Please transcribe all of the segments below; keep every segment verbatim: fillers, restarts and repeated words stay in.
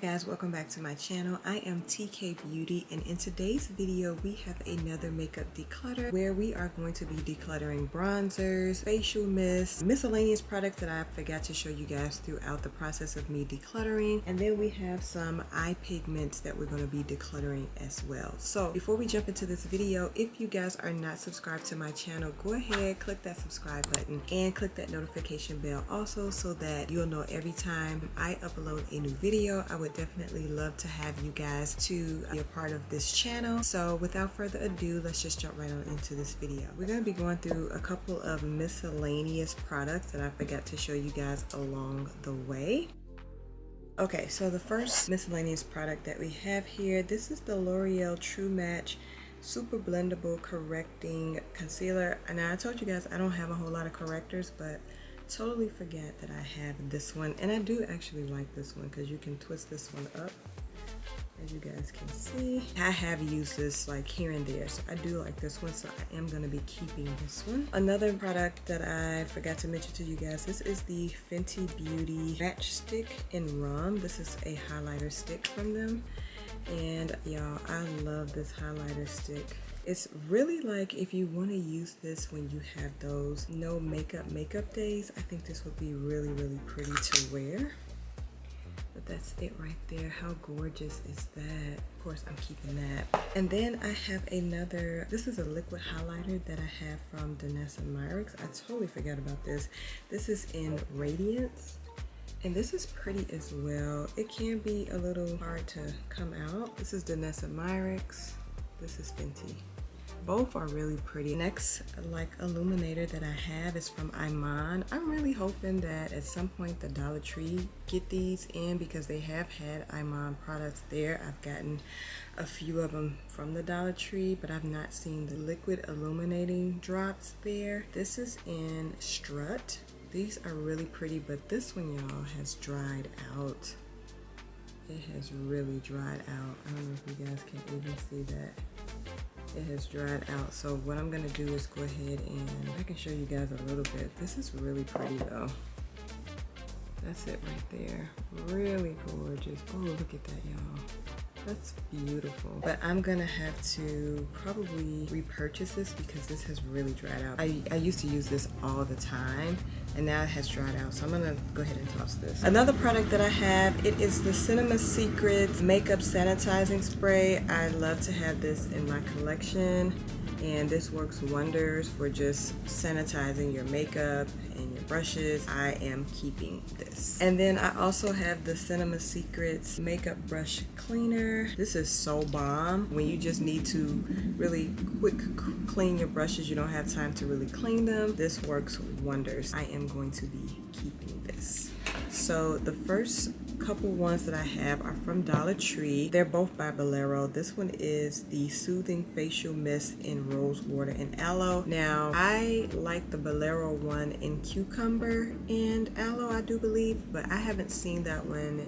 guys, welcome back to my channel. I am T K Beauty, and in today's video we have another makeup declutter where we are going to be decluttering bronzers, facial mists, miscellaneous products that I forgot to show you guys throughout the process of me decluttering, and then we have some eye pigments that we're going to be decluttering as well. So before we jump into this video, if you guys are not subscribed to my channel, go ahead, click that subscribe button and click that notification bell also, so that you'll know every time I upload a new video. I would definitely love to have you guys to be a part of this channel. So without further ado, let's just jump right on into this video. We're going to be going through a couple of miscellaneous products that I forgot to show you guys along the way. Okay, so the first miscellaneous product that we have here, this is the L'Oreal True Match Super Blendable Correcting Concealer. And I told you guys I don't have a whole lot of correctors, but totally forget that I have this one, and I do actually like this one because you can twist this one up, as you guys can see. I have used this like here and there, so I do like this one, so I am going to be keeping this one. Another product that I forgot to mention to you guys, this is the Fenty Beauty Match Stick in Rum. This is a highlighter stick from them, and y'all, I love this highlighter stick. It's really like, if you want to use this when you have those no makeup makeup days, I think this would be really, really pretty to wear. But that's it right there. How gorgeous is that? Of course, I'm keeping that. And then I have another, this is a liquid highlighter that I have from Danessa Myricks. I totally forgot about this. This is in Radiance. And this is pretty as well. It can be a little hard to come out. This is Danessa Myricks. This is Fenty. Both are really pretty. Next, like, illuminator that I have is from Iman. I'm really hoping that at some point the Dollar Tree get these in, because they have had Iman products there. I've gotten a few of them from the Dollar Tree, but I've not seen the liquid illuminating drops there. This is in Strut. These are really pretty, but this one, y'all, has dried out. It has really dried out. I don't know if you guys can even see that. It has dried out. So what I'm gonna do is go ahead and I can show you guys a little bit. This is really pretty though. That's it right there. Really gorgeous. Oh, look at that, y'all. That's beautiful. But I'm gonna have to probably repurchase this because this has really dried out. I, I used to use this all the time, and now it has dried out, so I'm gonna go ahead and toss this. Another product that I have, it is the Cinema Secrets Makeup Sanitizing Spray. I love to have this in my collection, and this works wonders for just sanitizing your makeup and your brushes. I am keeping this. And then I also have the Cinema Secrets Makeup Brush Cleaner. This is so bomb. When you just need to really quick clean your brushes, you don't have time to really clean them, this works wonders. I am going to be keeping this. So the first couple ones that I have are from Dollar Tree. They're both by Bolero. This one is the Soothing Facial Mist in Rose Water and Aloe. Now, I like the Bolero one in Cucumber and Aloe, I do believe, but I haven't seen that one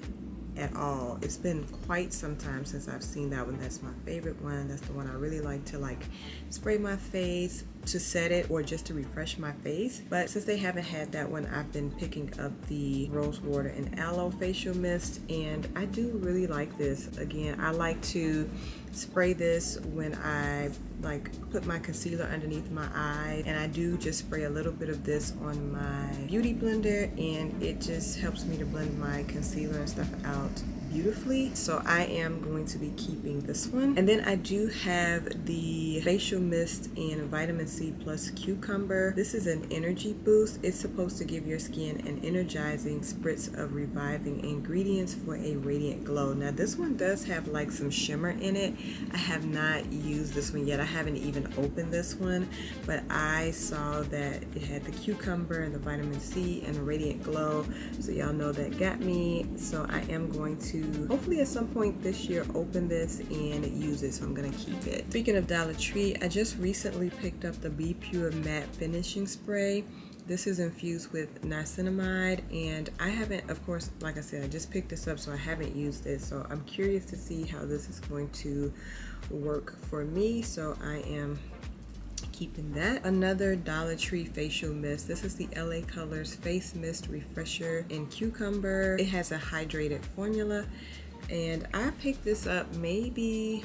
at all. It's been quite some time since I've seen that one. That's my favorite one. That's the one I really like to like spray my face, to set it, or just to refresh my face. But since they haven't had that one, I've been picking up the Rose Water and Aloe Facial Mist, and I do really like this. Again, I like to spray this when I like put my concealer underneath my eye, and I do just spray a little bit of this on my beauty blender, and it just helps me to blend my concealer and stuff out beautifully. So I am going to be keeping this one. And then I do have the facial mist in Vitamin C Plus Cucumber. This is an energy boost. It's supposed to give your skin an energizing spritz of reviving ingredients for a radiant glow. Now this one does have like some shimmer in it. I have not used this one yet. I haven't even opened this one, but I saw that it had the cucumber and the vitamin C and the radiant glow, so y'all know that got me. So I am going to hopefully at some point this year open this and use it, so I'm gonna keep it. Speaking of Dollar Tree, I just recently picked up the B Pure Matte Finishing Spray. This is infused with niacinamide, and I haven't, of course, like I said, I just picked this up, so I haven't used this, so I'm curious to see how this is going to work for me, so I am keeping that. Another Dollar Tree facial mist. This is the L A Colors Face Mist Refresher in Cucumber. It has a hydrated formula. and I picked this up maybe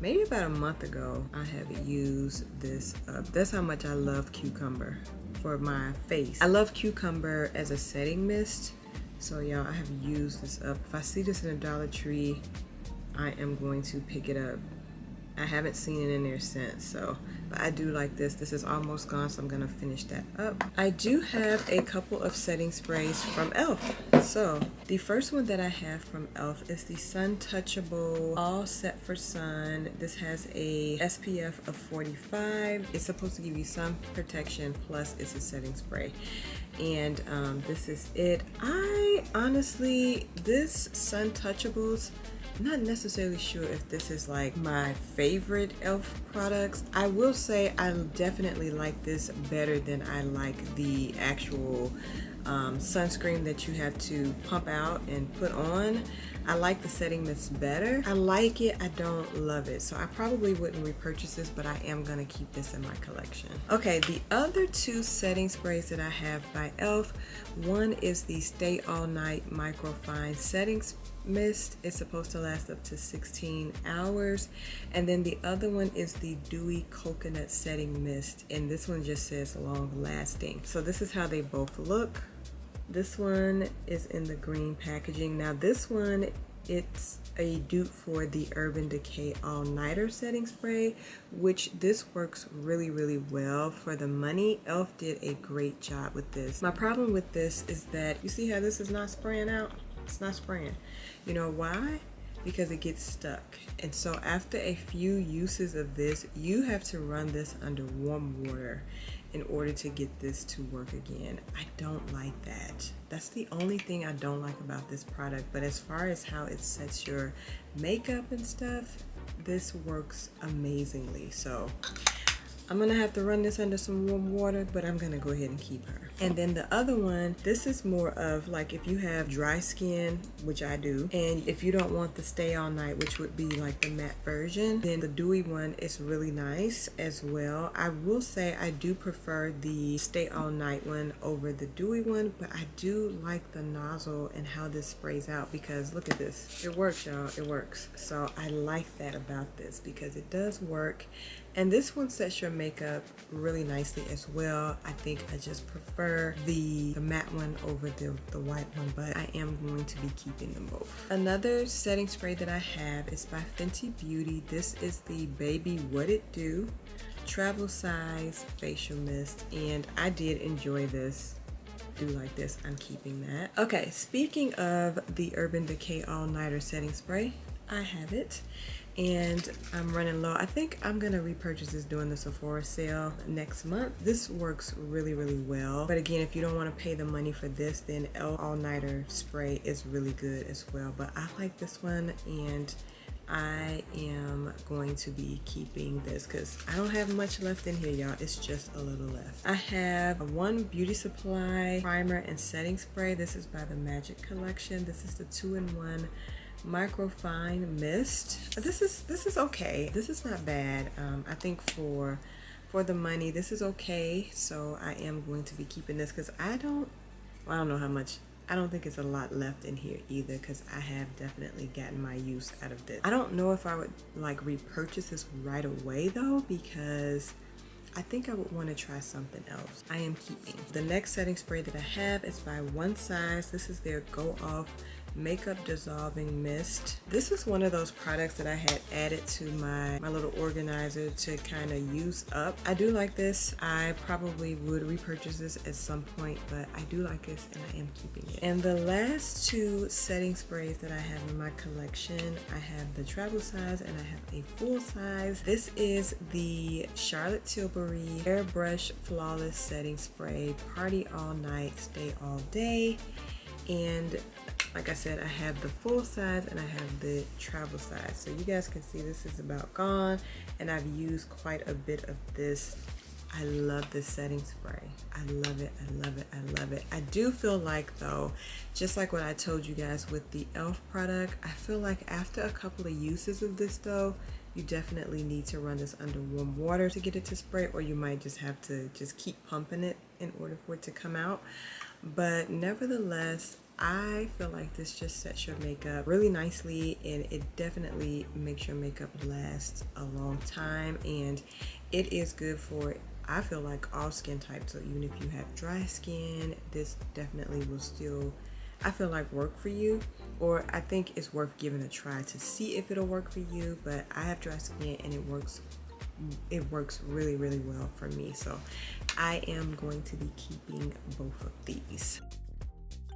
maybe about a month ago. I haven't used this up. That's how much I love cucumber for my face. I love cucumber as a setting mist, so y'all, I have used this up. If I see this in a Dollar Tree, I am going to pick it up. I haven't seen it in there since, so, but I do like this. This is almost gone, so I'm gonna finish that up. I do have a couple of setting sprays from e l f. So, the first one that I have from e l f is the Sun Touchable All Set for Sun. This has a S P F of forty-five. It's supposed to give you sun protection, plus it's a setting spray. And um, this is it. I honestly, this Sun Touchables, not necessarily sure if this is like my favorite e l f products. I will say I definitely like this better than I like the actual um, sunscreen that you have to pump out and put on. I like the setting mist better. I like it, I don't love it. So I probably wouldn't repurchase this, but I am gonna keep this in my collection. Okay, the other two setting sprays that I have by e l f, one is the Stay All Night Microfine Setting Mist. It's supposed to last up to sixteen hours. And then the other one is the Dewy Coconut Setting Mist. And this one just says long lasting. So this is how they both look. This one is in the green packaging. Now this one, it's a dupe for the Urban Decay All Nighter Setting Spray, which this works really, really well for the money. e l f did a great job with this. My problem with this is that, you see how this is not spraying out? It's not spraying. You know why? Because it gets stuck. And so after a few uses of this, you have to run this under warm water in order to get this to work again. I don't like that. That's the only thing I don't like about this product. But as far as how it sets your makeup and stuff, this works amazingly. So I'm gonna have to run this under some warm water, but I'm gonna go ahead and keep her. And then the other one, this is more of like if you have dry skin, which I do, and if you don't want the Stay All Night, which would be like the matte version, then the dewy one is really nice as well. I will say I do prefer the Stay All Night one over the dewy one, but I do like the nozzle and how this sprays out, because look at this. It works, y'all, it works. So I like that about this because it does work. And this one sets your makeup really nicely as well. I think I just prefer the, the matte one over the, the white one, but I am going to be keeping them both. Another setting spray that I have is by Fenty Beauty. This is the Baby What It Do Travel Size Facial Mist, and I did enjoy this. Do like this, I'm keeping that. Okay, speaking of the Urban Decay All Nighter Setting Spray, I have it. And I'm running low. I think I'm gonna repurchase this during the Sephora sale next month. This works really, really well. But again, if you don't wanna pay the money for this, then e l f All Nighter Spray is really good as well. But I like this one, and I am going to be keeping this because I don't have much left in here, y'all. It's just a little left. I have a one Beauty Supply Primer and Setting Spray. This is by The Magic Collection. This is the two in one microfine mist. This is this is okay. This is not bad. um I think for for the money this is okay, so I am going to be keeping this because I don't well, I don't know how much. I don't think it's a lot left in here either, because I have definitely gotten my use out of this. I don't know if I would like repurchase this right away though, because I think I would want to try something else. I am keeping. The next setting spray that I have is by One Size. This is their Go Off Makeup Dissolving Mist. This is one of those products that I had added to my, my little organizer to kind of use up. I do like this. I probably would repurchase this at some point, but I do like this and I am keeping it. And the last two setting sprays that I have in my collection, I have the travel size and I have a full size. This is the Charlotte Tilbury Airbrush Flawless Setting Spray, Party All Night, Stay All Day. And like I said, I have the full size and I have the travel size. So you guys can see this is about gone, and I've used quite a bit of this. I love this setting spray. I love it, I love it, I love it. I do feel like though, just like what I told you guys with the e l f product, I feel like after a couple of uses of this though, you definitely need to run this under warm water to get it to spray, or you might just have to just keep pumping it in order for it to come out. But nevertheless, I feel like this just sets your makeup really nicely, and it definitely makes your makeup last a long time, and it is good for, I feel like, all skin types. So even if you have dry skin, this definitely will still, I feel like, work for you, or I think it's worth giving a try to see if it'll work for you. But I have dry skin and it works it works really really well for me, so I am going to be keeping both of these.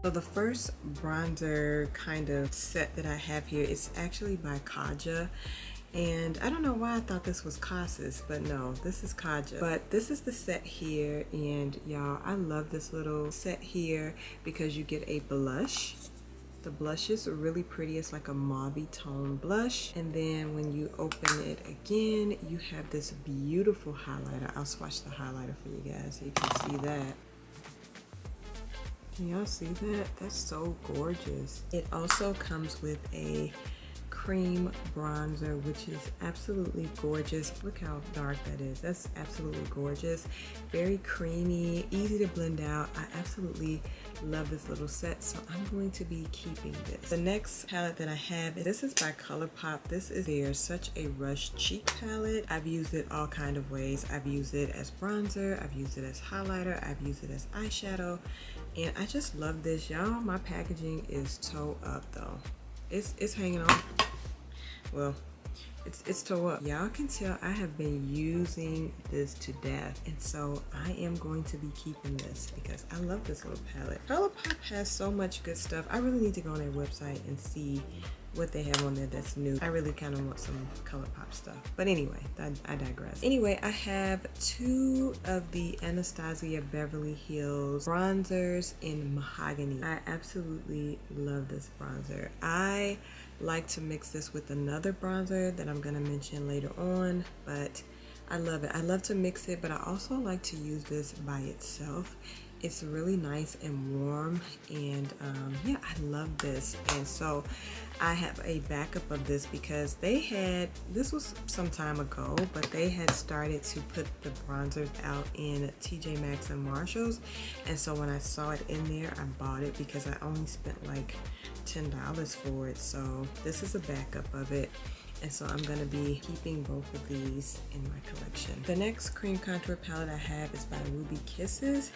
So the first bronzer kind of set that I have here is actually by Kaja, and I don't know why I thought this was Casas, but no, this is Kaja. But this is the set here, and y'all, I love this little set here because you get a blush. The blush is really pretty. It's like a mauve tone blush, and then when you open it again, you have this beautiful highlighter. I'll swatch the highlighter for you guys so you can see that. Can y'all see that? That's so gorgeous. It also comes with a cream bronzer, which is absolutely gorgeous. Look how dark that is. That's absolutely gorgeous. Very creamy, easy to blend out. I absolutely love this little set, so I'm going to be keeping this. The next palette that I have, this is by ColourPop. This is their Such a Rush Cheek palette. I've used it all kind of ways. I've used it as bronzer, I've used it as highlighter, I've used it as eyeshadow, and I just love this. Y'all, my packaging is toe up though. It's, it's hanging on. Well, it's, it's toe up. Y'all can tell I have been using this to death, and so I am going to be keeping this because I love this little palette. ColourPop has so much good stuff. I really need to go on their website and see what they have on there that's new. I really kind of want some ColourPop stuff, but anyway, I, I digress. Anyway, I have two of the Anastasia Beverly Hills bronzers in mahogany. I absolutely love this bronzer. I like to mix this with another bronzer that I'm going to mention later on, but I love it. I love to mix it, but I also like to use this by itself. It's really nice and warm, and um, yeah, I love this. And so I have a backup of this because they had, this was some time ago, but they had started to put the bronzers out in T J Maxx and Marshalls, and so when I saw it in there, I bought it because I only spent like ten dollars for it. So this is a backup of it, and so I'm going to be keeping both of these in my collection. The next cream contour palette I have is by Ruby Kisses,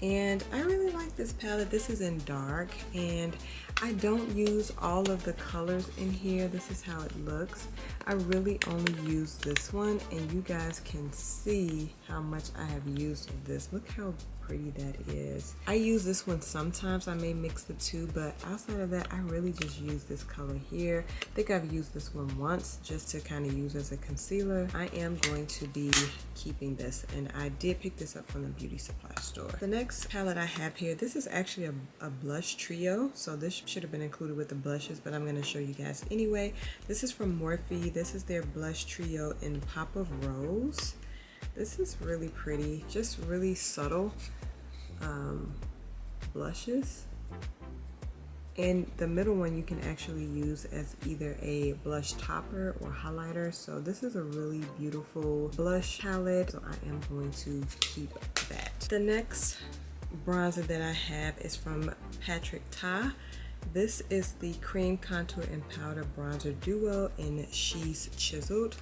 and I really like this palette. This is in dark, and I don't use all of the colors in here. This is how it looks. I really only use this one, and you guys can see how much I have used of this. Look how pretty that is. I use this one sometimes. I may mix the two, but outside of that, I really just use this color here. I think I've used this one once just to kind of use as a concealer. I am going to be keeping this, and I did pick this up from the beauty supply store. The next palette I have here, this is actually a, a blush trio, so this should have been included with the blushes, but I'm going to show you guys anyway. This is from Morphe. This is their blush trio in Pop of Rose. This is really pretty, just really subtle um, blushes. And the middle one you can actually use as either a blush topper or highlighter. So this is a really beautiful blush palette, so I am going to keep that. The next bronzer that I have is from Patrick Ta. This is the Cream Contour and Powder Bronzer Duo in She's Chiseled.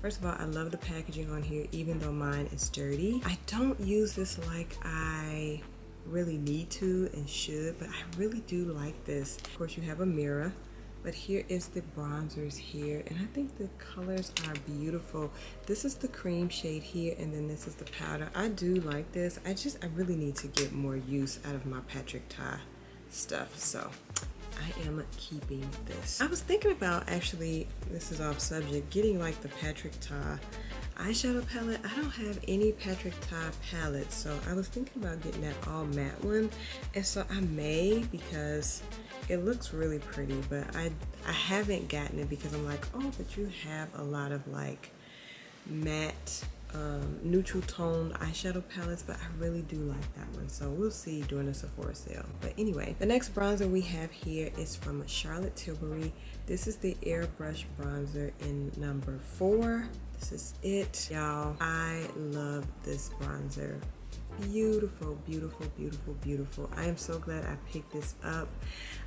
First of all, I love the packaging on here, even though mine is dirty. I don't use this like I really need to and should, but I really do like this. Of course, you have a mirror, but here is the bronzers here, and I think the colors are beautiful. This is the cream shade here, and then this is the powder. I do like this. I just, I really need to get more use out of my Patrick Ta stuff, so I am keeping this. I was thinking about, actually, this is off subject, getting like the Patrick Ta eyeshadow palette. I don't have any Patrick Ta palettes, so I was thinking about getting that all matte one, and so I may, because it looks really pretty, but I, I haven't gotten it because I'm like, oh, but you have a lot of like matte Um, neutral toned eyeshadow palettes, but I really do like that one, so we'll see during the Sephora sale. But anyway, the next bronzer we have here is from Charlotte Tilbury. This is the Airbrush Bronzer in number four. This is it, y'all. I love this bronzer beautiful, beautiful, beautiful, beautiful. I am so glad I picked this up.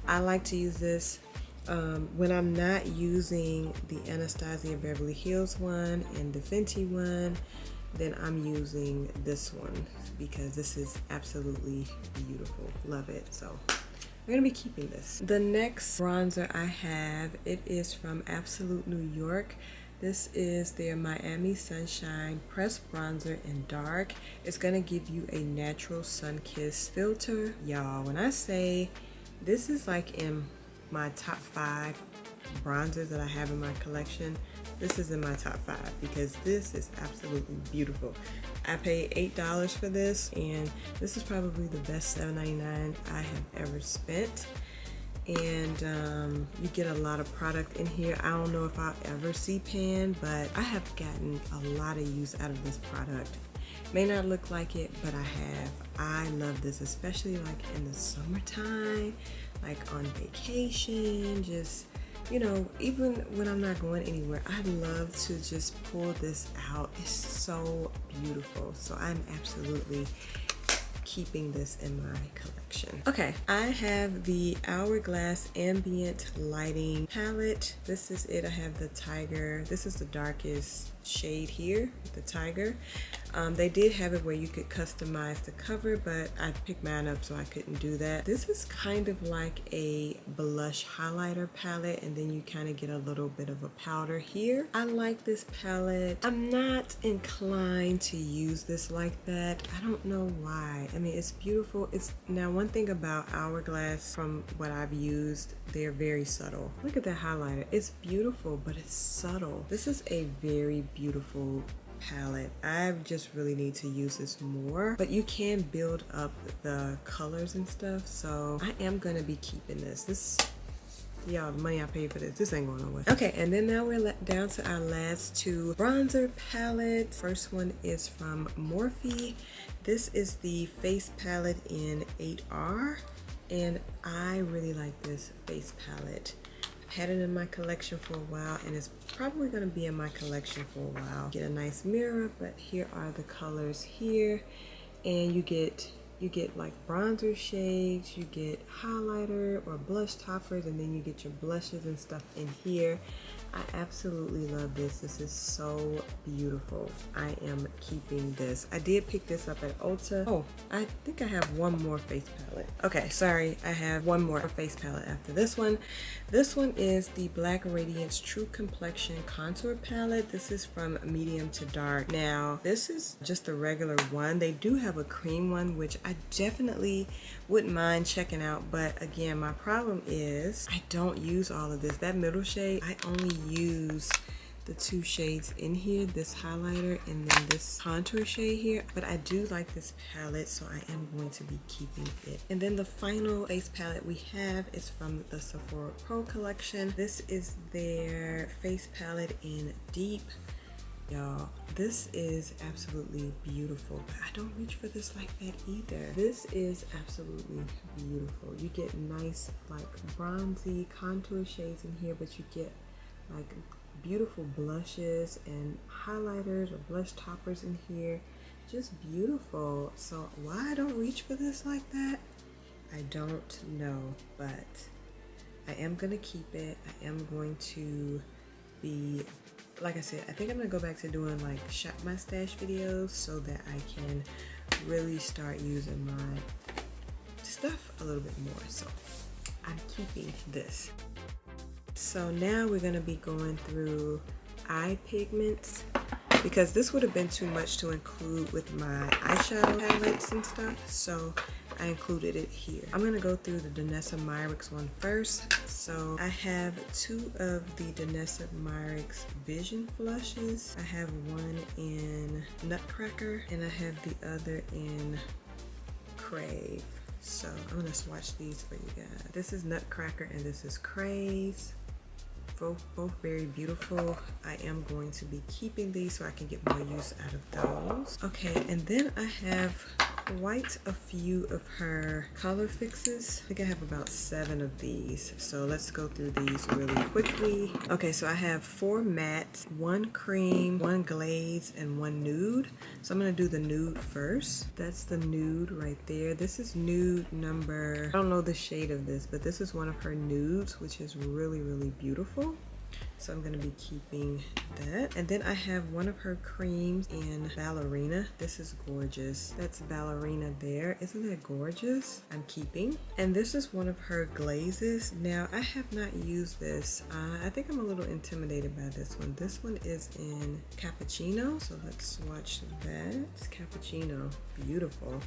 I like to use this um, when I'm not using the Anastasia Beverly Hills one and the Fenty one, then I'm using this one because this is absolutely beautiful. Love it. So I'm gonna be keeping this. The next bronzer I have, it is from Absolute New York. This is their Miami Sunshine Pressed Bronzer in Dark. It's gonna give you a natural sun-kissed filter. Y'all, when I say this is like in my top five bronzers that I have in my collection, this is in my top five because this is absolutely beautiful. I paid eight dollars for this, and this is probably the best seven ninety-nine I have ever spent. And um, you get a lot of product in here. I don't know if I'll ever see pan, but I have gotten a lot of use out of this product. May not look like it, but I have. I love this, especially like in the summertime, like on vacation, just, you know, even when I'm not going anywhere, I love to just pull this out. It's so beautiful. So I'm absolutely keeping this in my collection. Okay, I have the Hourglass Ambient Lighting Palette. This is it. I have the tiger. This is the darkest shade here, the tiger. Um, they did have it where you could customize the cover, but I picked mine up so I couldn't do that. This is kind of like a blush highlighter palette, and then you kind of get a little bit of a powder here. I like this palette. I'm not inclined to use this like that. I don't know why. I mean, it's beautiful. It's now one thing about Hourglass from what I've used, they're very subtle. Look at that highlighter. It's beautiful, but it's subtle. This is a very beautiful palette. I just really need to use this more, but you can build up the colors and stuff, so I am gonna be keeping this. This, y'all, the money I paid for this, this ain't going nowhere. Okay, and then now we're down to our last two bronzer palettes. First one is from Morphe. This is the face palette in eight R, and I really like this face palette. Had it in my collection for a while, and it's probably going to be in my collection for a while. Get a nice mirror, but here are the colors here, and you get you get like bronzer shades, you get highlighter or blush toppers, and then you get your blushes and stuff in here. I absolutely love this. This is so beautiful. I am keeping this. I did pick this up at Ulta. Oh, I think I have one more face palette. Okay, sorry, I have one more face palette after this one. This one is the Black Radiance True Complexion Contour Palette. This is from medium to dark. Now, this is just the regular one. They do have a cream one, which I definitely wouldn't mind checking out, but again, my problem is I don't use all of this. That middle shade, I only use the two shades in here, this highlighter and then this contour shade here, but I do like this palette, so I am going to be keeping it. And then the final face palette we have is from the Sephora Pro collection. This is their face palette in Deep. Y'all, this is absolutely beautiful, but I don't reach for this like that either. This is absolutely beautiful. You get nice like bronzy contour shades in here, but you get like beautiful blushes and highlighters or blush toppers in here. Just beautiful. So why I don't reach for this like that, I don't know, but I am gonna keep it. I am going to be, like I said, I think I'm gonna go back to doing like shop my stash videos so that I can really start using my stuff a little bit more. So I'm keeping this. So now we're gonna be going through eye pigments, because this would have been too much to include with my eyeshadow palettes and stuff, so I included it here. I'm gonna go through the Danessa Myricks one first. So I have two of the Danessa Myricks Vision Flushes. I have one in Nutcracker, and I have the other in Crave. So I'm gonna swatch these for you guys. This is Nutcracker and this is Crave. Both, both very beautiful. I am going to be keeping these so I can get more use out of those. Okay, and then I have quite a few of her color fixes. I think I have about seven of these. So let's go through these really quickly. Okay, so I have four mattes, one cream, one glaze, and one nude. So I'm gonna do the nude first. That's the nude right there. This is nude number, I don't know the shade of this, but this is one of her nudes, which is really, really beautiful. So I'm gonna be keeping that. And then I have one of her creams in Ballerina. This is gorgeous. That's Ballerina there. Isn't that gorgeous? I'm keeping. And this is one of her glazes. Now, I have not used this. Uh, I think I'm a little intimidated by this one. This one is in Cappuccino. So let's swatch that. It's Cappuccino. Beautiful.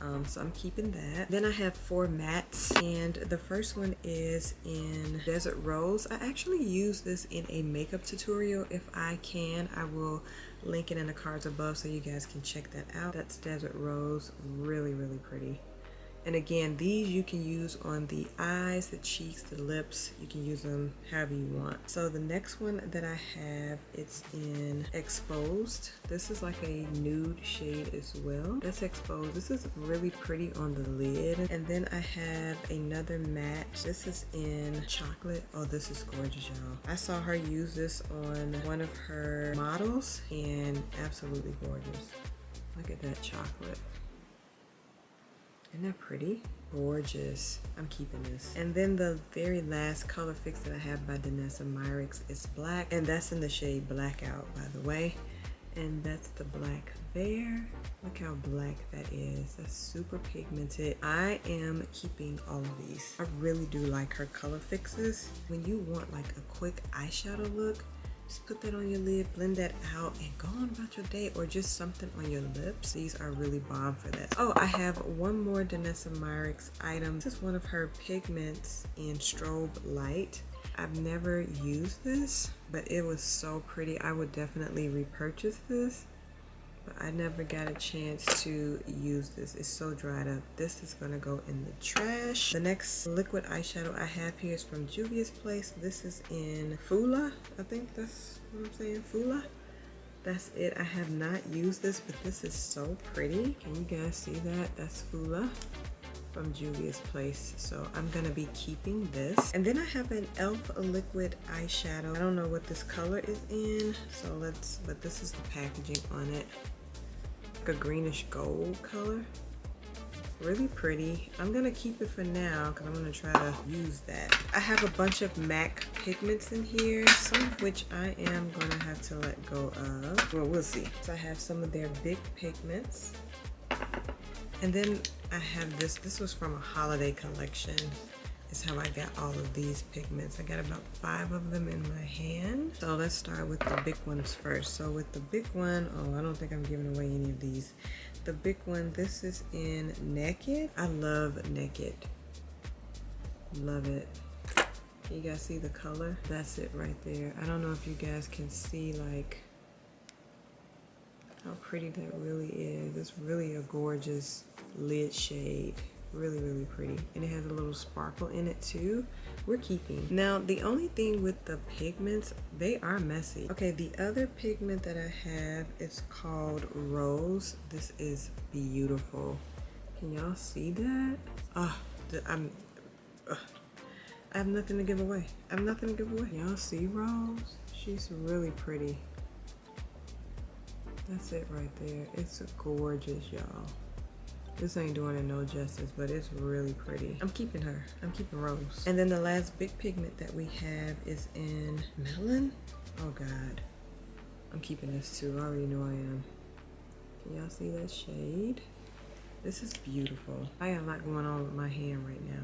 Um, so I'm keeping that. Then I have four mattes, and the first one is in Desert Rose. I actually use this in a makeup tutorial. If I can, I will link it in the cards above so you guys can check that out. That's Desert Rose. Really, really pretty. And again, these you can use on the eyes, the cheeks, the lips. You can use them however you want. So the next one that I have, it's in Exposed. This is like a nude shade as well. That's Exposed. This is really pretty on the lid. And then I have another matte. This is in Chocolate. Oh, this is gorgeous, y'all. I saw her use this on one of her models, and absolutely gorgeous. Look at that chocolate. Isn't that pretty? Gorgeous. I'm keeping this. And then the very last color fix that I have by Danessa Myricks is Black, and that's in the shade Blackout, by the way. And that's the black there. Look how black that is. That's super pigmented. I am keeping all of these. I really do like her color fixes. When you want like a quick eyeshadow look, just put that on your lid, blend that out, and go on about your day, or just something on your lips. These are really bomb for that. Oh, I have one more Danessa Myricks item. This is one of her pigments in Strobe Light. I've never used this, but it was so pretty. I would definitely repurchase this, but I never got a chance to use this. It's so dried up. This is gonna go in the trash. The next liquid eyeshadow I have here is from Juvia's Place. This is in Fula. I think that's what I'm saying, Fula. That's it. I have not used this, but this is so pretty. Can you guys see that? That's Fula from Juvia's Place. So I'm gonna be keeping this. And then I have an e l f liquid eyeshadow. I don't know what this color is in, so let's, but this is the packaging on it. Like a greenish gold color. Really pretty. I'm gonna keep it for now because I'm gonna try to use that. I have a bunch of MAC pigments in here, some of which I am gonna have to let go of. Well, we'll see. So I have some of their big pigments. And then I have this. This was from a holiday collection. Is how I got all of these pigments. I got about five of them in my hand. So let's start with the big ones first. So with the big one, oh, I don't think I'm giving away any of these. The big one, this is in Naked. I love Naked. Love it. You guys see the color? That's it right there. I don't know if you guys can see like how pretty that really is. It's really a gorgeous lid shade. Really, really pretty. And it has a little sparkle in it too. We're keeping. Now, the only thing with the pigments, they are messy. Okay, the other pigment that I have is called Rose. This is beautiful. Can y'all see that? Oh, I'm, uh, I have nothing to give away. I have nothing to give away. Y'all see Rose? She's really pretty. That's it right there. It's gorgeous, y'all. This ain't doing it no justice, but it's really pretty. I'm keeping her. I'm keeping Rose. And then the last big pigment that we have is in Melon. Oh, God. I'm keeping this, too. I already know I am. Can y'all see that shade? This is beautiful. I got a lot going on with my hand right now.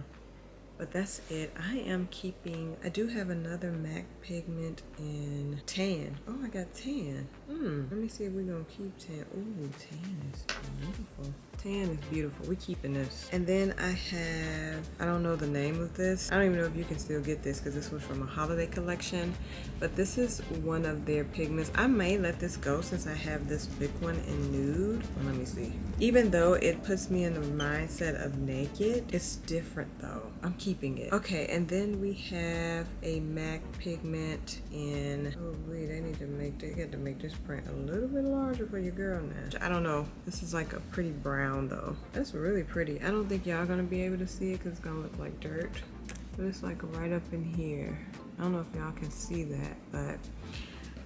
But that's it. I am keeping... I do have another MAC pigment in Tan. Oh, I got Tan. Hmm. Let me see if we're going to keep Tan. Ooh, Tan is beautiful. Tan is beautiful. We're keeping this. And then I have... I don't know the name of this. I don't even know if you can still get this because this was from a holiday collection. But this is one of their pigments. I may let this go since I have this big one in Nude. Well, let me see. Even though it puts me in the mindset of Naked, it's different though. I'm keeping it. Okay, and then we have a MAC pigment in, oh wait, I need to make, they got to make this print a little bit larger for your girl now. I don't know, this is like a pretty brown brown though. That's really pretty. I don't think y'all gonna be able to see it because it's gonna look like dirt. But it's like right up in here. I don't know if y'all can see that, but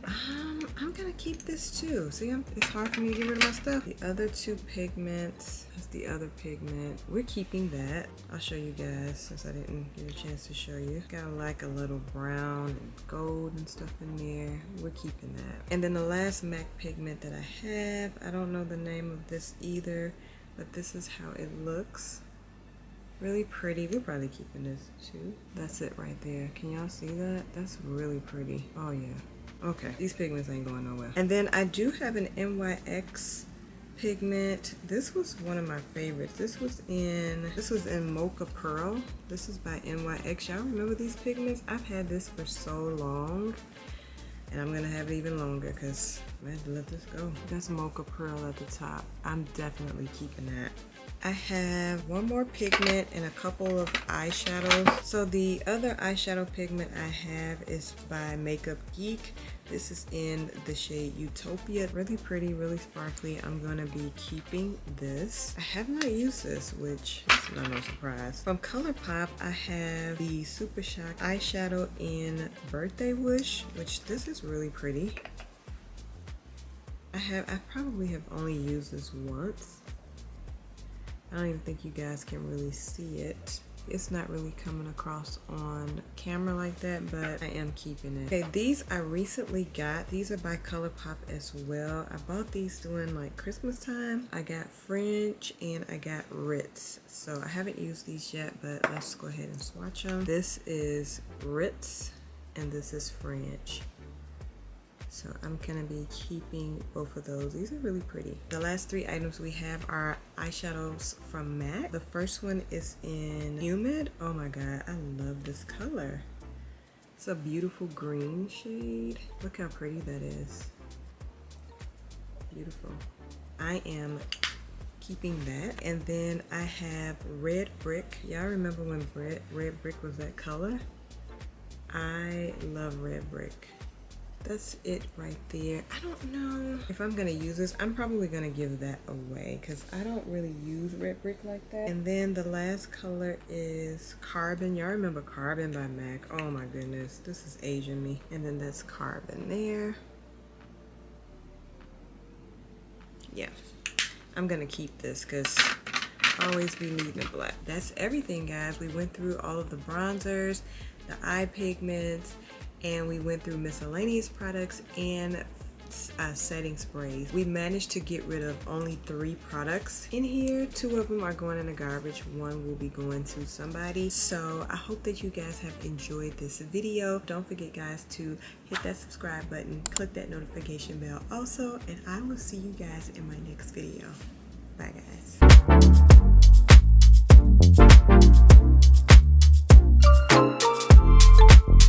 um, I'm gonna keep this too. See, I'm, it's hard for me to get rid of my stuff. The other two pigments, that's the other pigment. We're keeping that. I'll show you guys since I didn't get a chance to show you. Got like a little brown and gold and stuff in there. We're keeping that. And then the last MAC pigment that I have, I don't know the name of this either, but this is how it looks. Really pretty. We're probably keeping this too. That's it right there. Can y'all see that? That's really pretty. Oh yeah. Okay. These pigments ain't going nowhere. And then I do have an N Y X pigment. This was one of my favorites. This was in this was in Mocha Pearl. This is by N Y X. Y'all remember these pigments? I've had this for so long. And I'm gonna have it even longer because I had to let this go. That's Mocha Pearl at the top. I'm definitely keeping that. I have one more pigment and a couple of eyeshadows. So the other eyeshadow pigment I have is by Makeup Geek. This is in the shade Utopia. Really pretty, really sparkly. I'm gonna be keeping this. I have not used this, which is not no surprise. From ColourPop, I have the Super Shock eyeshadow in Birthday Wish, which this is really pretty. I have, I probably have only used this once. I don't even think you guys can really see it. It's not really coming across on camera like that, but I am keeping it. Okay, these I recently got. These are by ColourPop as well. I bought these during like Christmas time. I got French and I got Ritz. So I haven't used these yet, but let's go ahead and swatch them. This is Ritz and this is French. So I'm gonna be keeping both of those. These are really pretty. The last three items we have are eyeshadows from MAC. The first one is in Humid. Oh my God, I love this color. It's a beautiful green shade. Look how pretty that is. Beautiful. I am keeping that. And then I have Red Brick. Y'all remember when red, red Brick was that color? I love Red Brick. That's it right there. I don't know if I'm gonna use this. I'm probably gonna give that away because I don't really use Red Brick like that. And then the last color is Carbon. Y'all remember Carbon by MAC? Oh my goodness, this is aging me. And then that's Carbon there. Yeah, I'm gonna keep this because always be needing a black. That's everything, guys. We went through all of the bronzers, the eye pigments, and we went through miscellaneous products and uh, setting sprays. We managed to get rid of only three products in here. Two of them are going in the garbage. One will be going to somebody. So I hope that you guys have enjoyed this video. Don't forget, guys, to hit that subscribe button, click that notification bell also, and I will see you guys in my next video. Bye, guys.